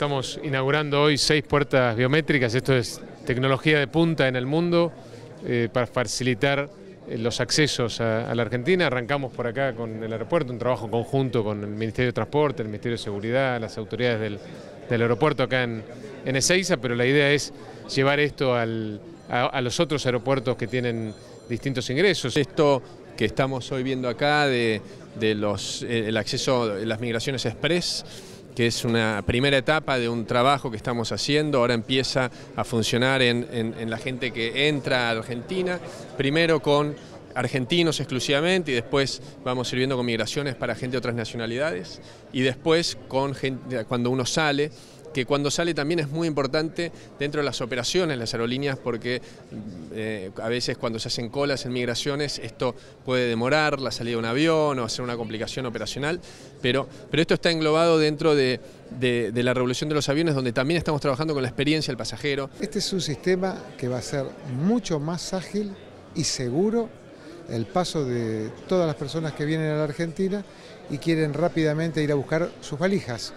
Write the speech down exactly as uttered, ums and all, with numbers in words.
Estamos inaugurando hoy seis puertas biométricas, esto es tecnología de punta en el mundo eh, para facilitar eh, los accesos a, a la Argentina. Arrancamos por acá con el aeropuerto, un trabajo conjunto con el Ministerio de Transporte, el Ministerio de Seguridad, las autoridades del, del aeropuerto acá en, en Ezeiza, pero la idea es llevar esto al, a, a los otros aeropuertos que tienen distintos ingresos. Esto que estamos hoy viendo acá de, de los, el acceso a las migraciones express, que es una primera etapa de un trabajo que estamos haciendo, ahora empieza a funcionar en, en, en la gente que entra a Argentina, primero con argentinos exclusivamente y después vamos a ir viendo con migraciones para gente de otras nacionalidades y después con gente, cuando uno sale, que cuando sale también es muy importante dentro de las operaciones, las aerolíneas, porque eh, a veces cuando se hacen colas en migraciones esto puede demorar la salida de un avión o hacer una complicación operacional, pero, pero esto está englobado dentro de, de, de la revolución de los aviones, donde también estamos trabajando con la experiencia del pasajero. Este es un sistema que va a ser mucho más ágil y seguro el paso de todas las personas que vienen a la Argentina y quieren rápidamente ir a buscar sus valijas.